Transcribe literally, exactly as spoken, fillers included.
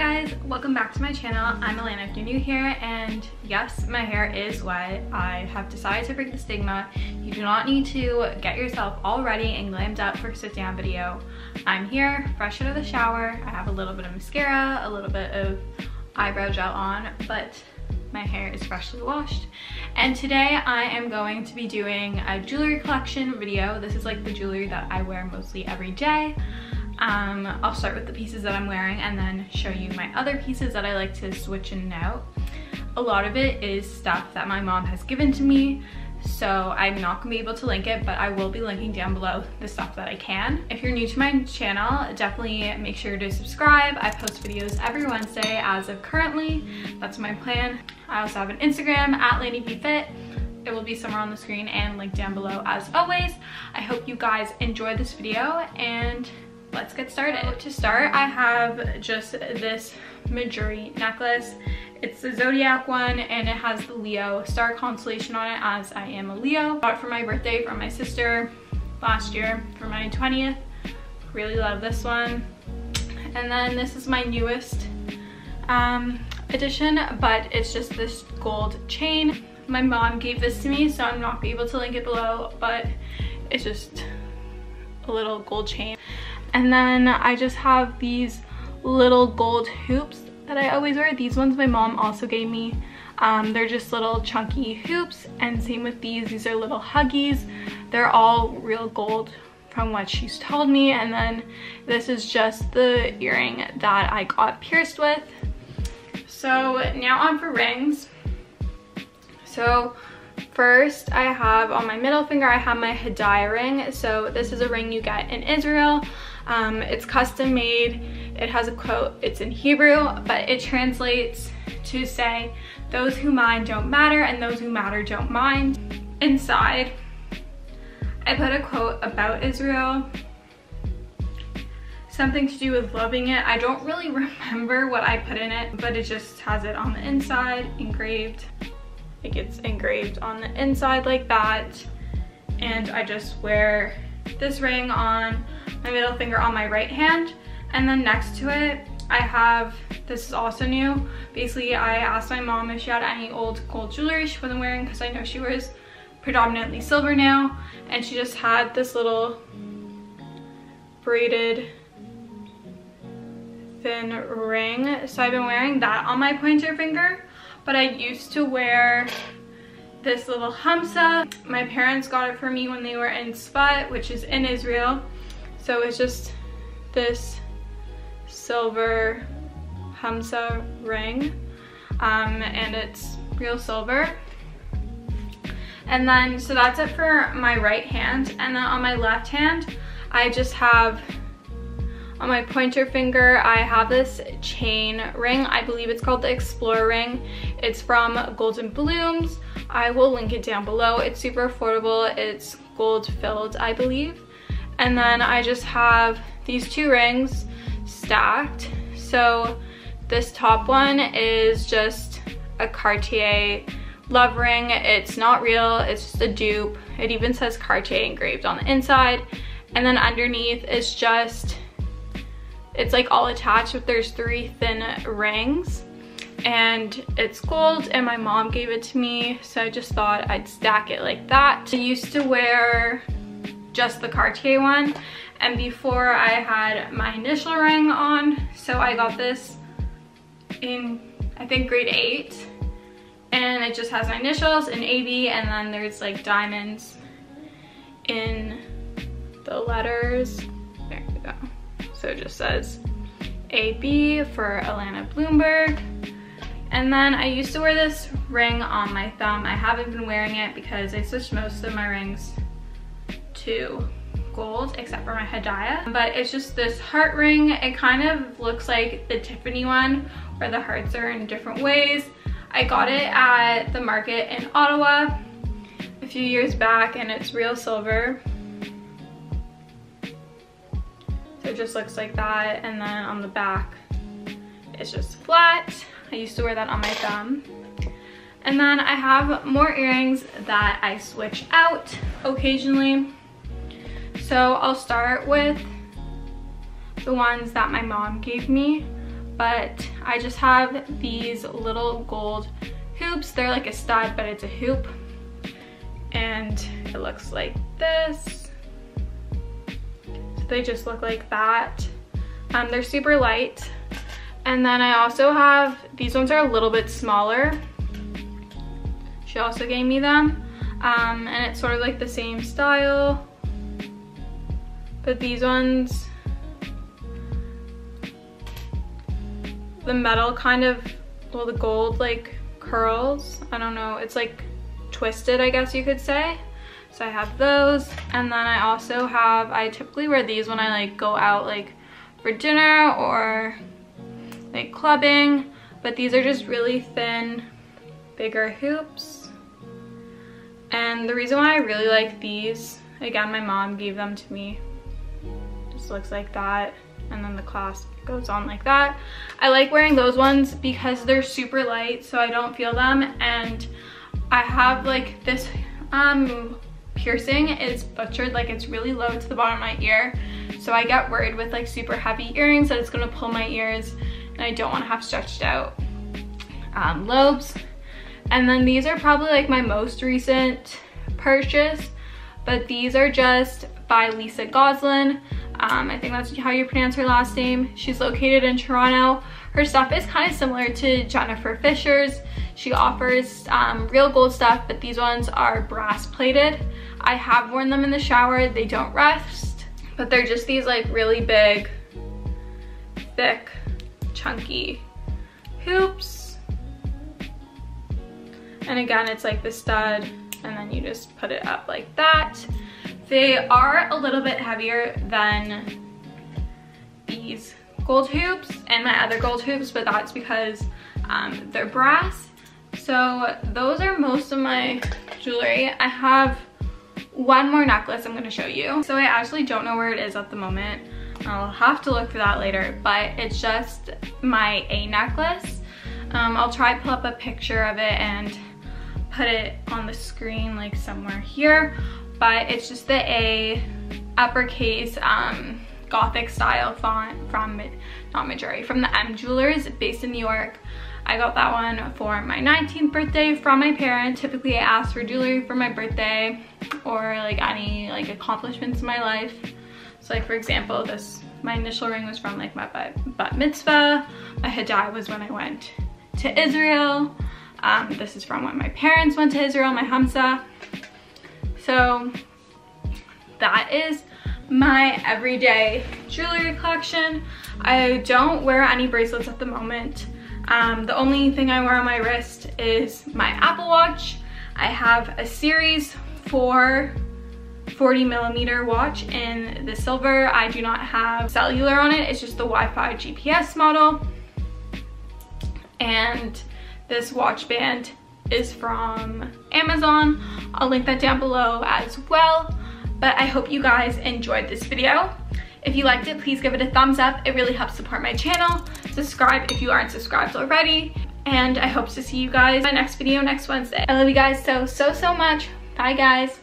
guys, welcome back to my channel. I'm Allana if you're new here, and yes, my hair is wet. I have decided to break the stigma. You do not need to get yourself all ready and glammed up for a sit down video. I'm here, fresh out of the shower. I have a little bit of mascara, a little bit of eyebrow gel on, but my hair is freshly washed. And today I am going to be doing a jewelry collection video. This is like the jewelry that I wear mostly every day. Um, I'll start with the pieces that I'm wearing and then show you my other pieces that I like to switch in and out. A lot of it is stuff that my mom has given to me, so I'm not going to be able to link it, but I will be linking down below the stuff that I can. If you're new to my channel, definitely make sure to subscribe. I post videos every Wednesday as of currently. That's my plan. I also have an Instagram, at LadyBFit. It will be somewhere on the screen and linked down below as always. I hope you guys enjoy this video and let's get started. So to start, I have just this Mejuri necklace. It's the Zodiac one and it has the Leo star constellation on it, as I am a Leo. Bought it for my birthday from my sister last year for my twentieth. Really love this one. And then this is my newest um, addition, but it's just this gold chain. My mom gave this to me, so I'm not able to link it below, but it's just a little gold chain. And then I just have these little gold hoops that I always wear. These ones my mom also gave me. Um, they're just little chunky hoops, and same with these. These are little huggies. They're all real gold from what she's told me. And then this is just the earring that I got pierced with. So now on for rings. So first, I have on my middle finger, I have my Hadaya ring. So this is a ring you get in Israel. Um, it's custom made. It has a quote, it's in Hebrew, but it translates to say, "Those who mind don't matter and those who matter don't mind." Inside, I put a quote about Israel, something to do with loving it. I don't really remember what I put in it, but it just has it on the inside engraved. It gets engraved on the inside like that. And I just wear this ring on my middle finger on my right hand. And then next to it, I have, this is also new. Basically, I asked my mom if she had any old gold jewelry she wasn't wearing, because I know she wears predominantly silver now. And she just had this little braided thin ring. So I've been wearing that on my pointer finger. But I used to wear this little hamsa. My parents got it for me when they were in Tzfat, which is in Israel. So it's just this silver hamsa ring, um, and it's real silver. And then, so that's it for my right hand. And then on my left hand, I just have, on my pointer finger, I have this chain ring. I believe it's called the Explorer ring. It's from Golden Blooms. I will link it down below. It's super affordable. It's gold filled, I believe. And then I just have these two rings stacked. So this top one is just a Cartier love ring. It's not real, it's just a dupe. It even says Cartier engraved on the inside. And then underneath is just, it's like all attached, but there's three thin rings and it's gold, and my mom gave it to me, so I just thought I'd stack it like that. I used to wear just the Cartier one, and before I had my initial ring on, so I got this in, I think, grade eight, and it just has my initials in A B, and then there's like diamonds in the letters. There we go. So it just says A B for Allana Blumberg. And then I used to wear this ring on my thumb. I haven't been wearing it because I switched most of my rings to gold, except for my Hadaya. But it's just this heart ring. It kind of looks like the Tiffany one, where the hearts are in different ways. I got it at the market in Ottawa a few years back, and it's real silver. It just looks like that, and then on the back it's just flat. I used to wear that on my thumb. And then I have more earrings that I switch out occasionally. So I'll start with the ones that my mom gave me. but I just have these little gold hoops. They're like a stud, but it's a hoop. And it looks like this. So they just look like that. Um, they're super light. And then I also have, these ones are a little bit smaller. She also gave me them. Um, and it's sort of like the same style. But these ones, the metal kind of, well, the gold like curls. I don't know, it's like twisted, I guess you could say. So I have those. And then I also have, I typically wear these when I like go out like for dinner or like clubbing, but these are just really thin, bigger hoops. And the reason why I really like these, again, my mom gave them to me. Just looks like that, and then the clasp goes on like that. I like wearing those ones because they're super light, so I don't feel them. And I have like this um, piercing is butchered, like it's really low to the bottom of my ear. So I get worried with like super heavy earrings that it's gonna pull my ears, and I don't wanna have stretched out um, lobes. And then these are probably like my most recent purchase, but these are just by Lisa Gozlan. Um, I think that's how you pronounce her last name. She's located in Toronto. Her stuff is kind of similar to Jennifer Fisher's. She offers um, real gold stuff, but these ones are brass plated. I have worn them in the shower. They don't rust, but they're just these like really big, thick, chunky hoops. And again, it's like the stud, and then you just put it up like that. They are a little bit heavier than these gold hoops and my other gold hoops, but that's because um, they're brass. So those are most of my jewelry. I have one more necklace I'm gonna show you. So I actually don't know where it is at the moment. I'll have to look for that later, but it's just my A necklace. Um, I'll try to pull up a picture of it and put it on the screen like somewhere here, but it's just the A uppercase um, Gothic style font from, not Mejuri, from the M Jewelers based in New York. I got that one for my nineteenth birthday from my parents. Typically I ask for jewelry for my birthday or like any like accomplishments in my life. So like for example, this, my initial ring was from like my bat, bat mitzvah. My Hadaya was when I went to Israel. Um, this is from when my parents went to Israel, my Hamsa. So that is my everyday jewelry collection. I don't wear any bracelets at the moment. Um, the only thing I wear on my wrist is my Apple Watch. I have a series for forty millimeter watch in the silver. I do not have cellular on it. It's just the Wi-Fi G P S model. And this watch band is from Amazon. I'll link that down below as well. But I hope you guys enjoyed this video. If you liked it, please give it a thumbs up. It really helps support my channel. Subscribe if you aren't subscribed already. And I hope to see you guys in my next video next Wednesday. I love you guys so, so, so much. Bye, guys.